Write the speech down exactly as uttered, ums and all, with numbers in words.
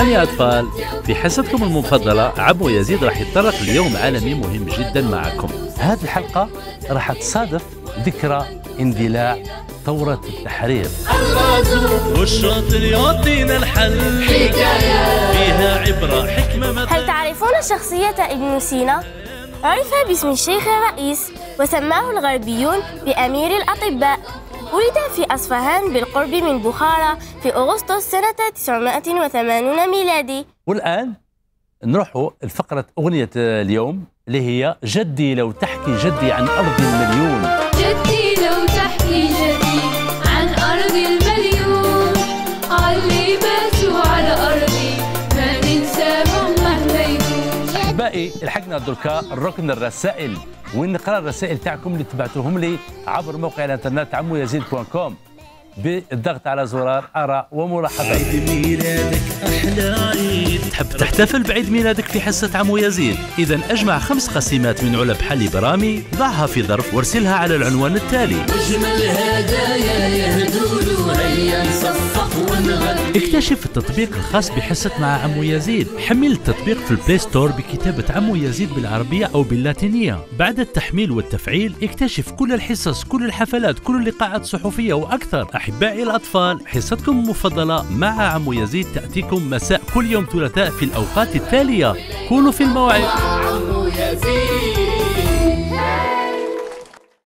أهلا يا أطفال، في حصتكم المفضلة عمو يزيد راح يتطرق اليوم عالمي مهم جدا معكم. هذه الحلقة راح تصادف ذكرى اندلاع ثورة التحرير. والشاطر يعطينا الحل، حكاية فيها عبرة حكمة. هل تعرفون شخصية ابن سينا؟ عرف باسم الشيخ الرئيس، وسماه الغربيون بأمير الأطباء. ولد في أصفهان بالقرب من بخارى في أغسطس سنة تسعمائة وثمانين ميلادي. والآن نروحوا لفقرة أغنية اليوم اللي هي جدي لو تحكي جدي عن أرض المليون. جدي لو تحكي جدي عن أرض المليون، اللي باتوا على أرضي ما ننساهم مهما يكون. باقي الحقنا دركا الركن الرسائل، ونقرا الرسائل تاعكم اللي تبعتوهم لي عبر موقع الانترنت عمو يزيد دوت كوم بالضغط على زرار اراء وملاحظات. عيد ميلادك احلى عيد، تحب تحتفل بعيد ميلادك في حصه عمو يزيد؟ اذا اجمع خمس قسيمات من علب حليب رامي، ضعها في ظرف وارسلها على العنوان التالي. اجمل هدايا يهدولو، هيا نصفق ونغني. اكتشف التطبيق الخاص بحصه مع عمو يزيد، حمل التطبيق في البلاي ستور بكتابه عمو يزيد بالعربيه او باللاتينيه. بعد التحميل والتفعيل اكتشف كل الحصص، كل الحفلات، كل اللقاءات الصحفيه واكثر. أحبائي الأطفال، حصتكم المفضلة مع عمو يزيد تأتيكم مساء كل يوم ثلاثاء في الأوقات التالية. كونوا في الموعد.